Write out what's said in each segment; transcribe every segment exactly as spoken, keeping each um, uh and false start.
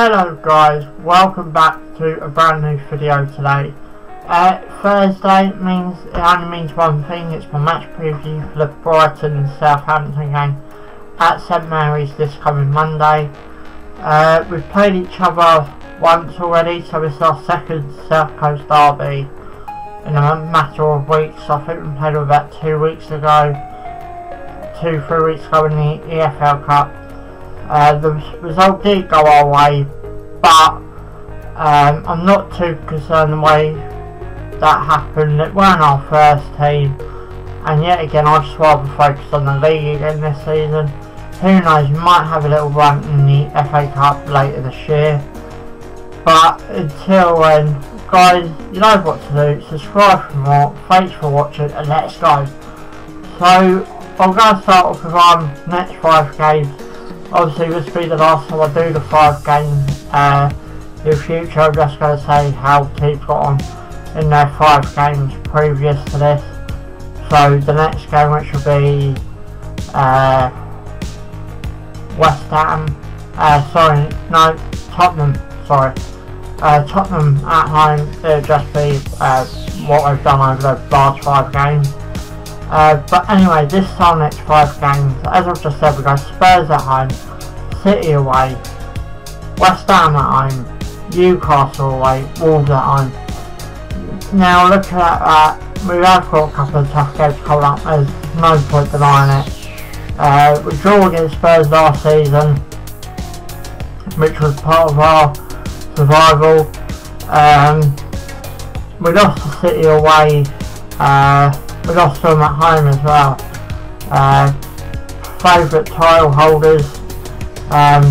Hello guys, welcome back to a brand new video today. Uh, Thursday means it only means one thing, it's my match preview for the Brighton and Southampton game at Saint Mary's this coming Monday. Uh, we've played each other once already, so it's our second South Coast derby in a matter of weeks. I think we played about two weeks ago, two, three weeks ago in the E F L Cup. Uh, the result did go our way, but um, I'm not too concerned the way that happened. It weren't our first team, and yet again I'd just rather focus on the league again this season. Who knows, we might have a little run in the F A Cup later this year, but until then, guys, you know what to do. Subscribe for more, thanks for watching, and let's go. So I'm going to start off with our next five games. Obviously this will be the last time I do the five games. Uh, in the future I'm just going to say how teams got on in their five games previous to this. So the next game, which will be uh, West Ham, uh, sorry, no, Tottenham, sorry. Uh, Tottenham at home, it'll just be uh, what I've done over the last five games. Uh, but anyway, this is our next five games. As I've just said, we've got Spurs at home, City away, West Ham at home, Newcastle away, Wolves at home. Now look at that, we have got a couple of tough games coming up, there's no point denying it. Uh, we drew against Spurs last season, which was part of our survival. Um, we lost to City away. Uh, We lost them at home as well. Uh, favourite title holders um,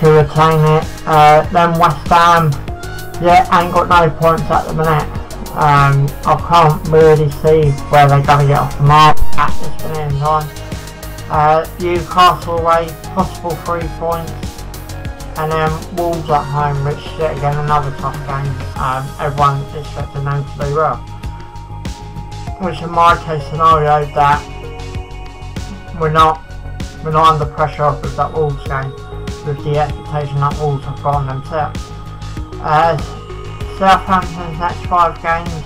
to retain it. Uh, then West Ham, yeah, ain't got no points at the minute. Um, I can't really see where they're going to get off the mark at this minute in time. Uh, Newcastle away, possible three points, and then Wolves at home, which yet again another tough game. Um, everyone expecting them to do well. Which in my case scenario that we're not we're not under pressure with that Wolves game, with the expectation that Wolves have gone themselves. Uh, Southampton's next five games: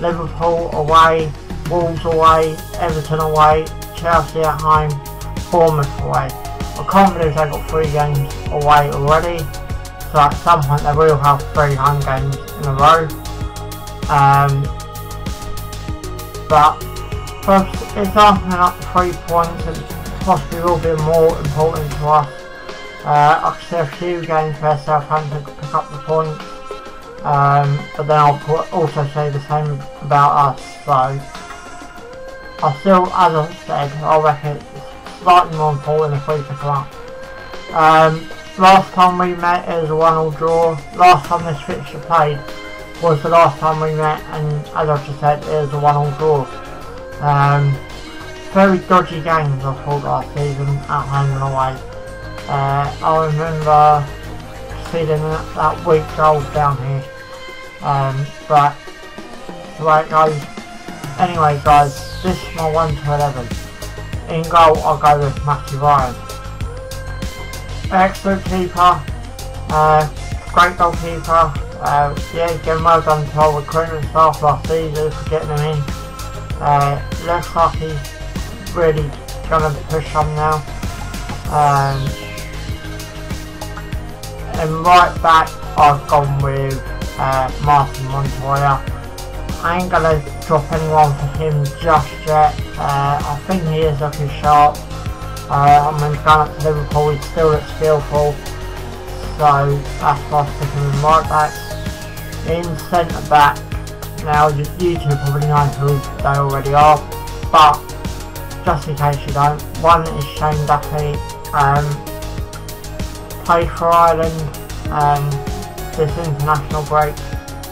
Liverpool away, Wolves away, Everton away, Chelsea at home, Bournemouth away. I can't believe they've got three games away already, so at some point they will have three home games in a row. Um, But it's opening up three points and possibly will be more important to us. Uh, I can see a few games where Southampton could pick up the points, um, but then I'll also say the same about us. So I still, as I said, I reckon it's slightly more important if we pick them up. Um, last time we met it was a one-all draw. Last time this fixture played was the last time we met, and as I've just said, it was a one-all draw. Um, very dodgy games I thought last season at home and away. Uh, I remember feeling that, that weak goal down here, um, but the way it goes. Anyway, guys, this is my one to eleven. In goal, I'll go with Matty Ryan. Excellent keeper, uh, great goalkeeper. Uh, yeah, again, well done to our recruitment staff last season for getting him in. Uh, looks like he's really going to push on now. Um, and right back, I've gone with uh, Martin Montoya. I ain't going to drop anyone for him just yet. Uh, I think he is looking sharp. Uh, I'm going to go up to Liverpool, he still looks skillful. So that's why I'm sticking with right back. In centre back, now you two probably know who they already are, but just in case you don't, one is Shane Duffy, um, played for Ireland um, this international break,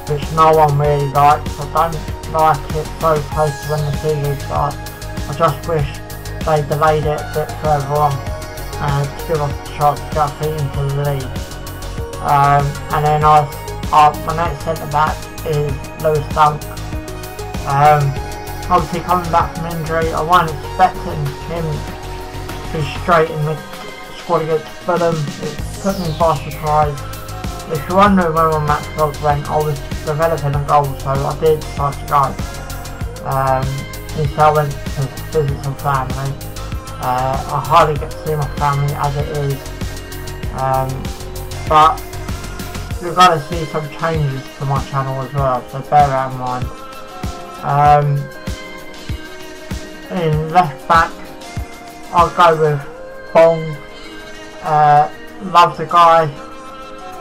which no one really likes. I don't like it so close to when the season starts. I just wish they delayed it a bit further on uh, to give us a shot to Duffy into the league. Um, and then I Uh, my next centre back is Lewis Dunk. Um, obviously coming back from injury, I wasn't expecting him to be straight in the squad against Fulham. It's couldn't pass the try. The Toronto Royal match was when I was developing a goal, so I did decide to go. Um, since I went to visit some family, uh, I hardly get to see my family as it is, um, but you're going to see some changes to my channel as well, so bear that in mind. Um, in left back, I'll go with Bong. Uh, love the guy,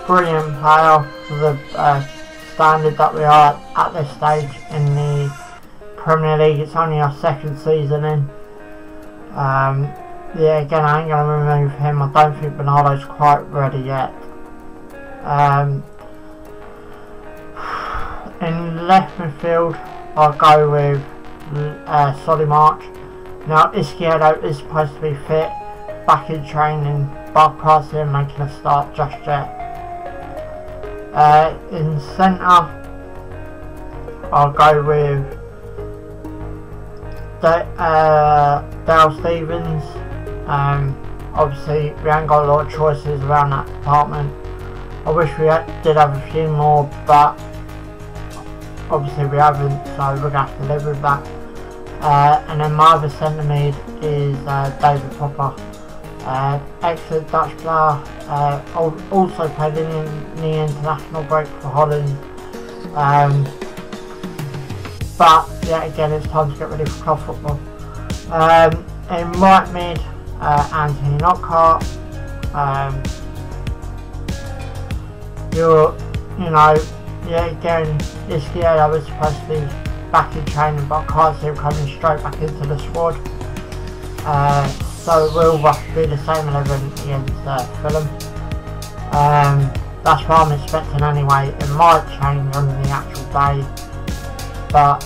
brilliant player for the uh, standard that we are at this stage in the Premier League. It's only our second season in. Um, yeah, again, I ain't going to remove him. I don't think Bernardo's quite ready yet. Um, in left midfield, I'll go with uh, Solly March. Now, Izquierdo is supposed to be fit, back in training, but I can't making a start just yet. Uh, in centre, I'll go with da uh, Dale Stevens. Um, obviously, we haven't got a lot of choices around that department. I wish we had, did have a few more, but obviously we haven't, so we're going to have to live with that. Uh, and then my other centre mid is uh, David Popper. Uh, excellent Dutch player, uh, also played in the international break for Holland, um, but yeah, again, it's time to get ready for club football. Um, in right mid, uh, Anthony Knockhart. Um, you're, you know, yeah, again, this year I was supposed to be back in training, but I can't see him coming straight back into the squad. Uh, So it will be the same eleven against uh, Fulham. Um, that's what I'm expecting anyway. It might change on the actual day, but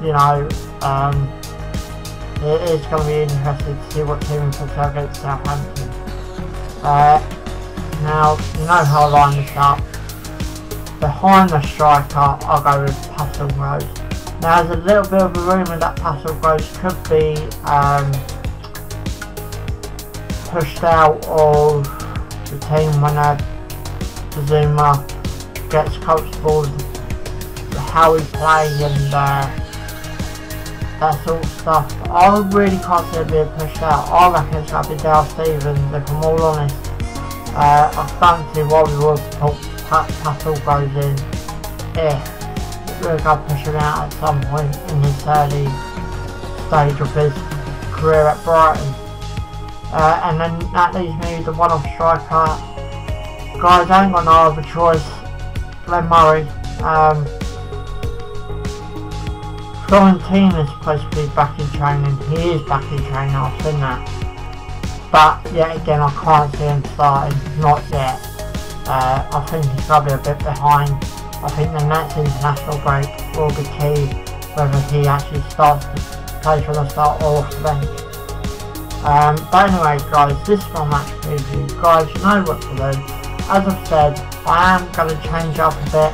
you know, um, it is going to be interesting to see what team puts out against Southampton. Uh, now you know how I line this up. Behind the striker, I'll go with Pascal Gross. Now there's a little bit of a rumour that Pascal Gross could be Um, pushed out of the team when uh, Zuma gets comfortable with how we play and uh, that sort of stuff. I really can't see it being pushed out. I reckon it's going to be Dale Stevens, if I'm all honest. Uh, I fancy what we would put Pascal Gross in if we're going to push him out at some point in his early stage of his career at Brighton. Uh, and then that leaves me with the one-off striker. Guys, I ain't got no other choice. Glenn Murray. Um, Florentine is supposed to be back in training. He is back in training, I've seen that. But yet again, I can't see him starting. Not yet. Uh, I think he's probably a bit behind. I think the next international break will be key, whether he actually starts to play from the start or off the bench. Um, but anyway guys, this is my match preview. Guys, you know what to do. As I've said, I am going to change up a bit.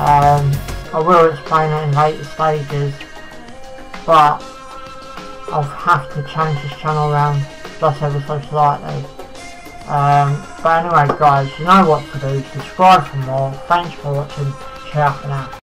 Um, I will explain it in later stages, but I'll have to change this channel around just ever so slightly. Um, but anyway guys, you know what to do. Subscribe for more. Thanks for watching. Ciao for now.